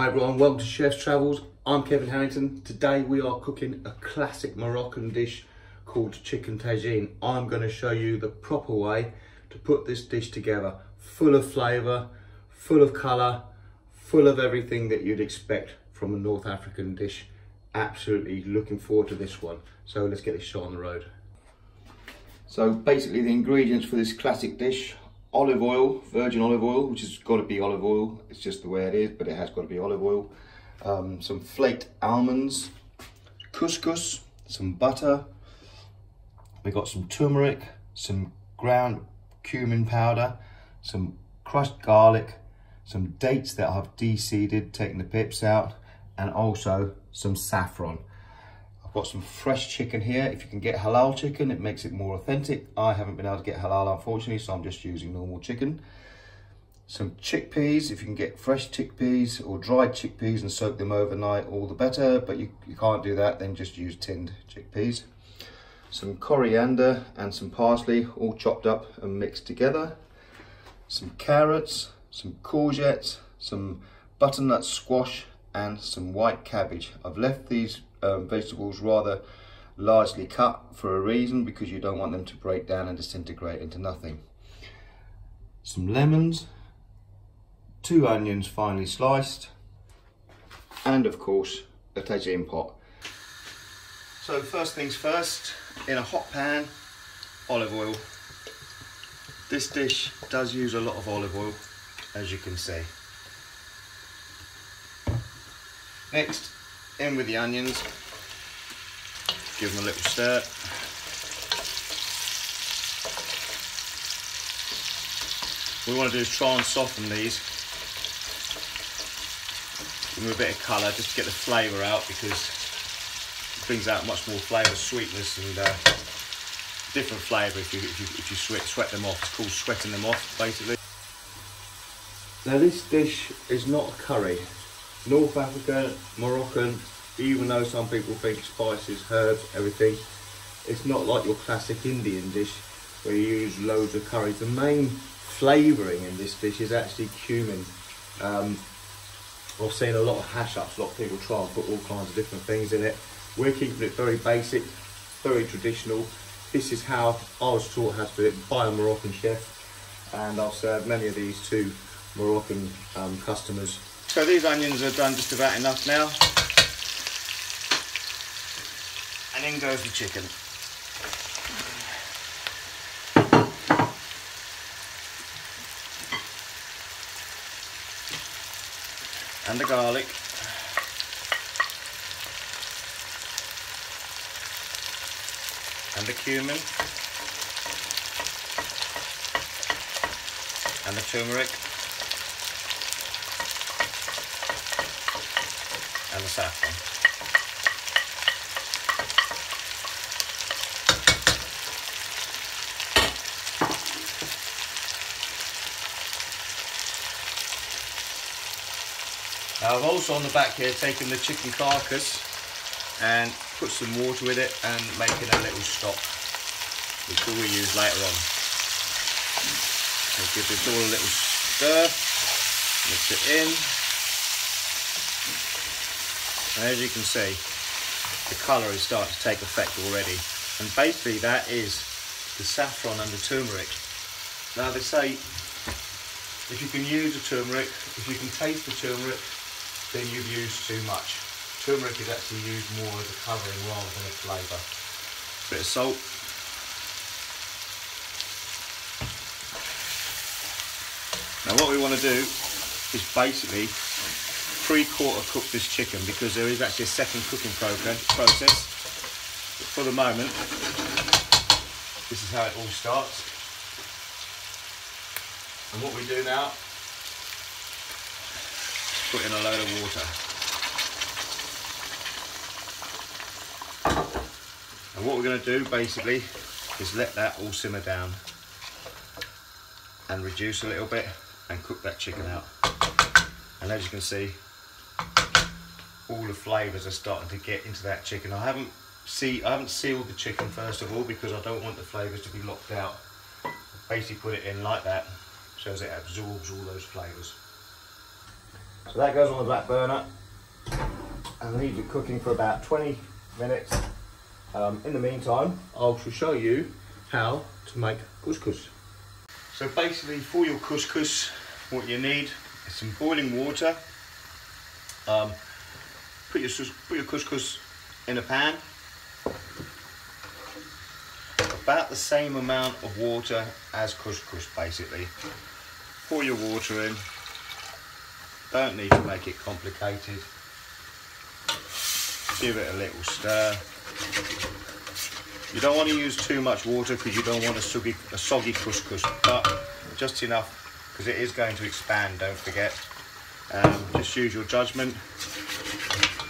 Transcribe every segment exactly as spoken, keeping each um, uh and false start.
Hi everyone, welcome to Chef's Travels. I'm Kevin Harrington. Today we are cooking a classic Moroccan dish called chicken tagine. I'm going to show you the proper way to put this dish together. Full of flavour, full of colour, full of everything that you'd expect from a North African dish. Absolutely looking forward to this one. So let's get this shot on the road. So basically the ingredients for this classic dish: olive oil, virgin olive oil, which has got to be olive oil, it's just the way it is, but it has got to be olive oil, um, some flaked almonds, couscous, some butter, we got some turmeric, some ground cumin powder, some crushed garlic, some dates that I've de-seeded, taking the pips out, and also some saffron. I've got some fresh chicken here. If you can get halal chicken, it makes it more authentic. I haven't been able to get halal, unfortunately, so I'm just using normal chicken. Some chickpeas. If you can get fresh chickpeas or dried chickpeas and soak them overnight, all the better, but you, you can't do that, then just use tinned chickpeas. Some coriander and some parsley, all chopped up and mixed together. Some carrots, some courgettes, some butternut squash, and some white cabbage. I've left these Um, vegetables rather largely cut for a reason, because you don't want them to break down and disintegrate into nothing. Some lemons, two onions finely sliced, and of course a tagine pot. So first things first, in a hot pan, olive oil. This dish does use a lot of olive oil, as you can see. Next, in with the onions, give them a little stir. What we want to do is try and soften these. Give them a bit of colour just to get the flavour out, because it brings out much more flavour, sweetness, and uh, different flavour if you, if you, if you sweat, sweat them off. It's called sweating them off, basically. Now this dish is not a curry. North African, Moroccan, even though some people think spices, herbs, everything, it's not like your classic Indian dish where you use loads of curry. The main flavouring in this dish is actually cumin. Um, I've seen a lot of hash-ups, a lot of people try and put all kinds of different things in it. We're keeping it very basic, very traditional. This is how I was taught how to do it by a Moroccan chef, and I've served many of these to Moroccan um, customers. So these onions are done just about enough now. And in goes the chicken. And the garlic. And the cumin. And the turmeric. And the saffron. Now I've also on the back here taken the chicken carcass and put some water with it and making a little stock, which we will use later on. So give this all a little stir, mix it in. And as you can see, the colour is starting to take effect already. And basically that is the saffron and the turmeric. Now they say, if you can use the turmeric, if you can taste the turmeric, then you've used too much. Turmeric is actually used more as a covering rather than a flavour. Bit of salt. Now what we want to do is basically three-quarter cook this chicken, because there is actually a second cooking process. But for the moment, this is how it all starts. And what we do now, put in a load of water. And what we're going to do basically is let that all simmer down and reduce a little bit and cook that chicken out. And as you can see, all the flavours are starting to get into that chicken. I haven't see I haven't sealed the chicken first of all, because I don't want the flavours to be locked out. I basically put it in like that so as it absorbs all those flavours. So that goes on the back burner and leaves it cooking for about twenty minutes. Um, in the meantime, I shall show you how to make couscous. So basically, for your couscous, what you need is some boiling water. Um, put your put your couscous in a pan. About the same amount of water as couscous, basically. Pour your water in. Don't need to make it complicated. Give it a little stir. You don't want to use too much water because you don't want a soggy, a soggy couscous, but just enough because it is going to expand, don't forget. Um, just use your judgment.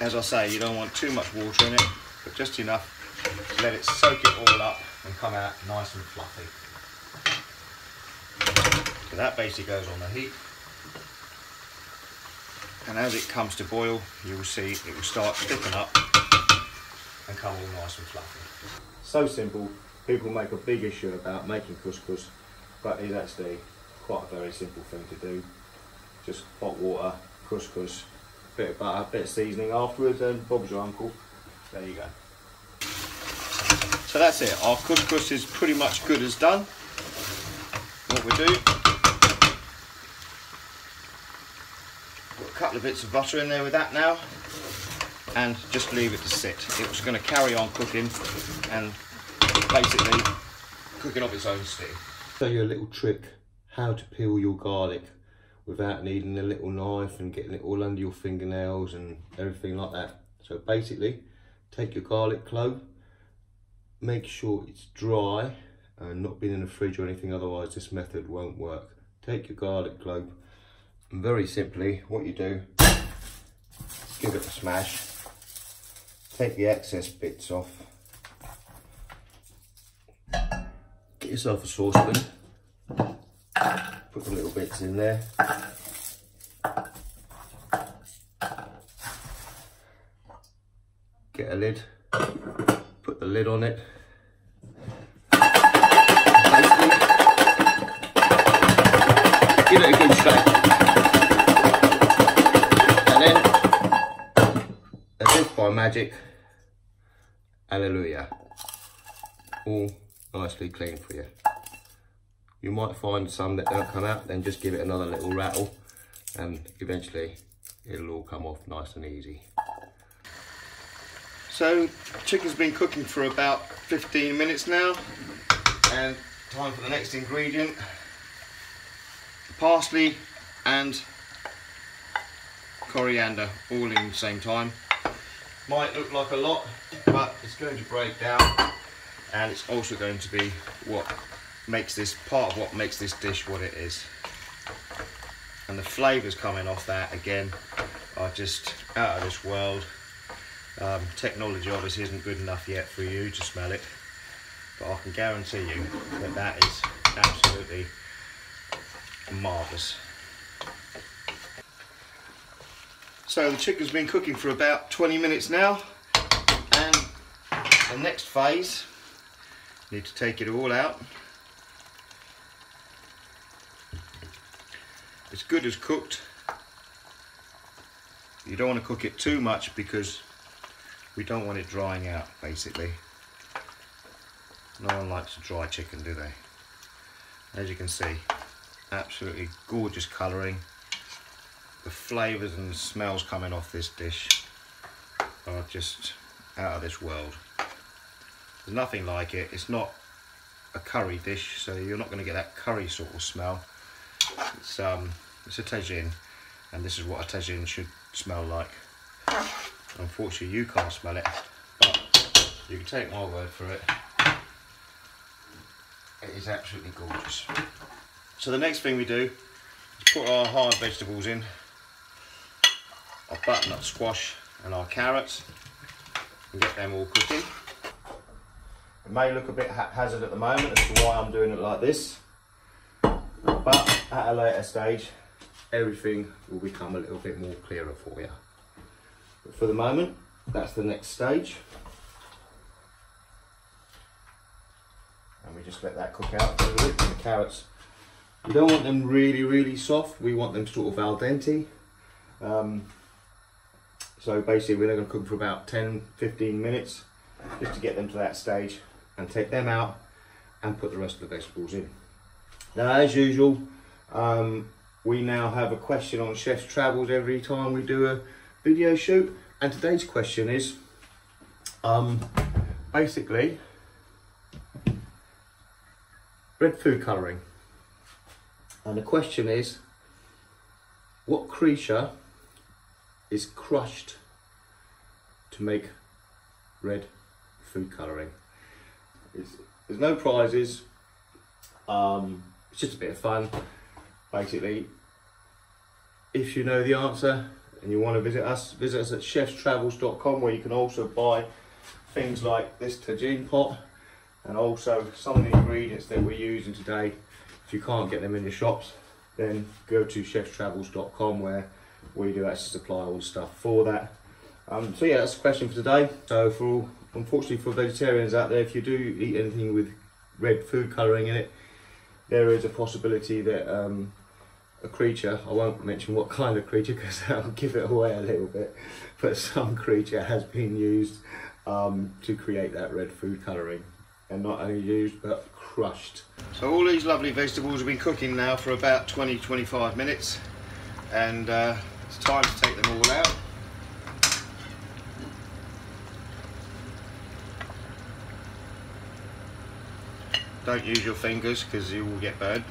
As I say, you don't want too much water in it, but just enough to let it soak it all up and come out nice and fluffy. So that basically goes on the heat. And as it comes to boil, you will see it will start thicken up and come all nice and fluffy. So simple. People make a big issue about making couscous, but it's actually quite a very simple thing to do. Just hot water, couscous, a bit of butter, a bit of seasoning afterwards, and Bob's your uncle. There you go. So that's it. Our couscous is pretty much good as done. What we do, got a couple of bits of butter in there with that now, and just leave it to sit. It was going to carry on cooking and basically cooking off its own steam. Show you a little trick how to peel your garlic without needing a little knife and getting it all under your fingernails and everything like that. So basically, take your garlic clove, make sure it's dry and not been in the fridge or anything, otherwise this method won't work. Take your garlic clove and very simply what you do, give it a smash, take the excess bits off, get yourself a saucepan, put the little bits in there, get a lid, put the lid on it, give it a good shake, and then as if by magic, hallelujah, all nicely clean for you. You might find some that don't come out, then just give it another little rattle and eventually it'll all come off nice and easy. So chicken's been cooking for about fifteen minutes now, and time for the next ingredient, parsley and coriander, all in the same time. Might look like a lot, but it's going to break down, and it's also going to be what makes this, part of what makes this dish what it is. And the flavours coming off that again are just out of this world. Um, technology obviously isn't good enough yet for you to smell it, but I can guarantee you that that is absolutely marvellous. So the chicken's been cooking for about twenty minutes now, and the next phase, need to take it all out. It's good as cooked. You don't want to cook it too much because we don't want it drying out, basically. No one likes a dry chicken, do they? As you can see, absolutely gorgeous colouring. The flavours and the smells coming off this dish are just out of this world. There's nothing like it. It's not a curry dish, so you're not going to get that curry sort of smell. It's, um, it's a tagine, and this is what a tagine should smell like. Unfortunately, you can't smell it, but you can take my word for it. It is absolutely gorgeous. So the next thing we do is put our hard vegetables in. Our butternut squash and our carrots, and get them all cooking. It may look a bit haphazard at the moment as to why I'm doing it like this, but at a later stage everything will become a little bit more clearer for you. But for the moment, that's the next stage, and we just let that cook out a little bit. The carrots, you don't want them really really soft, we want them sort of al dente, Um, so basically we're going to cook them for about ten fifteen minutes just to get them to that stage, and take them out and put the rest of the vegetables in. Now, as usual, um, we now have a question on Chef's Travels every time we do a video shoot, and today's question is um, basically red food colouring. And the question is, what creature is crushed to make red food colouring? It's, there's no prizes, um, it's just a bit of fun. Basically, if you know the answer and you want to visit us, visit us at chefs travels dot com, where you can also buy things like this tagine pot, and also some of the ingredients that we're using today. If you can't get them in your shops, then go to chefs travels dot com, where we do actually supply all the stuff for that. Um, so yeah, that's the question for today. So for all, unfortunately for vegetarians out there, if you do eat anything with red food colouring in it, there is a possibility that um, a creature, I won't mention what kind of creature because that'll give it away a little bit, but some creature has been used um, to create that red food colouring, and not only used but crushed. So all these lovely vegetables have been cooking now for about twenty to twenty-five minutes, and uh, it's time to take them all out. Don't use your fingers because you will get burnt.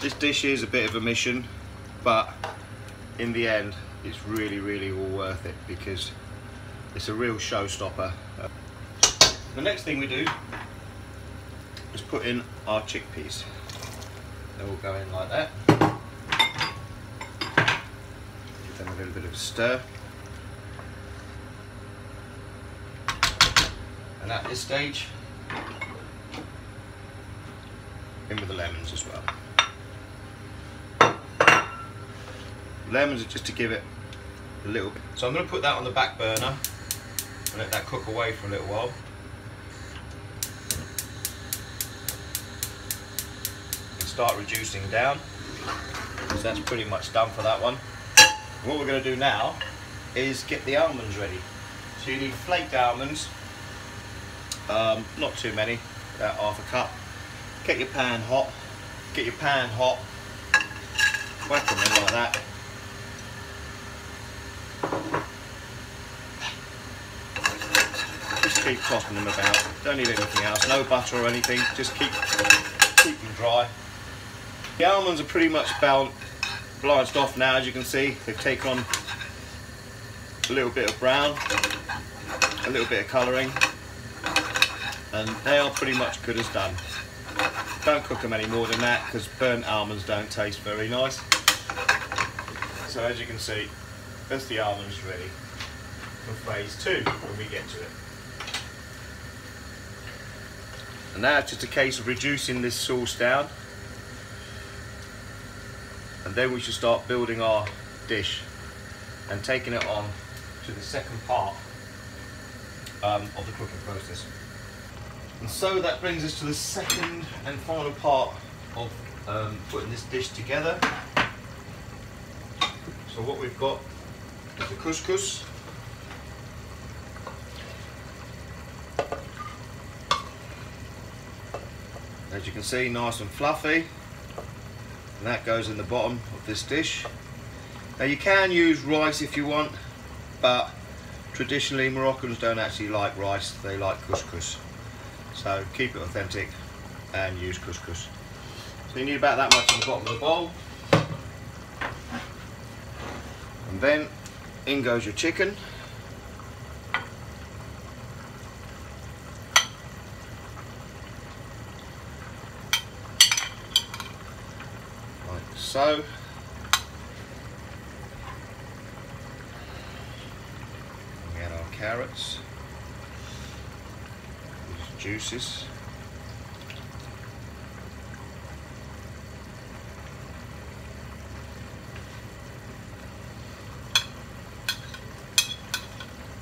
This dish is a bit of a mission, but in the end it's really really all worth it because it's a real showstopper. The next thing we do is put in our chickpeas. They'll all go in like that. Give them a little bit of a stir. And at this stage, in with the lemons as well. Lemons are just to give it a little bit. So I'm going to put that on the back burner and let that cook away for a little while. And start reducing down, because that's pretty much done for that one. What we're going to do now is get the almonds ready. So you need flaked almonds. Um, not too many, about half a cup. Get your pan hot, get your pan hot, whack them in like that. Just keep tossing them about, don't need anything else, no butter or anything, just keep, keep them dry. The almonds are pretty much blanched off now, as you can see, they've taken on a little bit of brown, a little bit of colouring. And they are pretty much good as done. Don't cook them any more than that because burnt almonds don't taste very nice. So as you can see, that's the almonds ready for phase two when we get to it. And now it's just a case of reducing this sauce down, and then we should start building our dish and taking it on to the second part um, of the cooking process. And so that brings us to the second and final part of um, putting this dish together. So what we've got is the couscous. As you can see, nice and fluffy. And that goes in the bottom of this dish. Now you can use rice if you want, but traditionally Moroccans don't actually like rice, they like couscous. So keep it authentic and use couscous. So you need about that much in the bottom of the bowl. And then in goes your chicken. Like so. We add our carrots. Juices.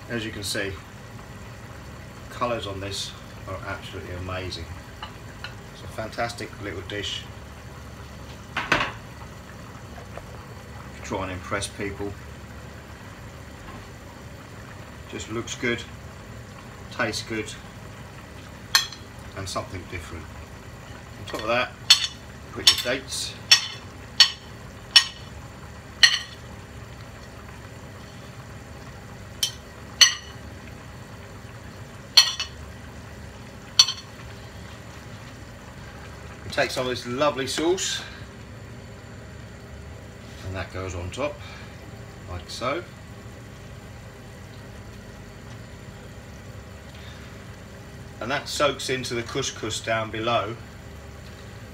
As you can see, colours on this are absolutely amazing. So fantastic little dish. Try and impress people. Just looks good, tastes good, and something different. On top of that, put your dates. Take some of this lovely sauce, and that goes on top, like so. And that soaks into the couscous down below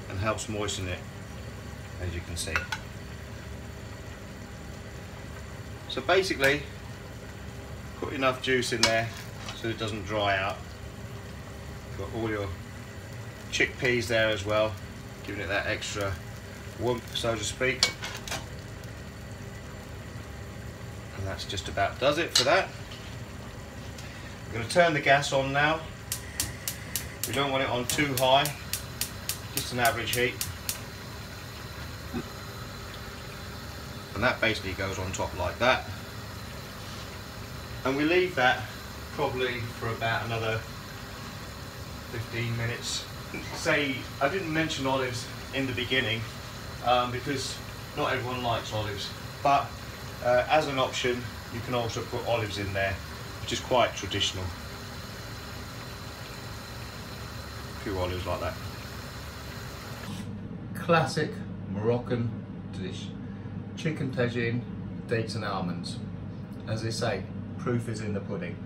and helps moisten it, as you can see. So basically, put enough juice in there so it doesn't dry out. Got all your chickpeas there as well, giving it that extra whoomp, so to speak. And that's just about does it for that. I'm going to turn the gas on now. We don't want it on too high, just an average heat. And that basically goes on top like that. And we leave that probably for about another fifteen minutes. Say, I didn't mention olives in the beginning um, because not everyone likes olives, but uh, as an option you can also put olives in there, which is quite traditional. A few olives like that. Classic Moroccan dish, chicken tagine, dates and almonds. As they say, proof is in the pudding.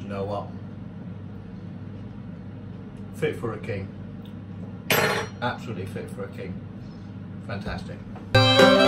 You know what? Fit for a king. Absolutely fit for a king. Fantastic.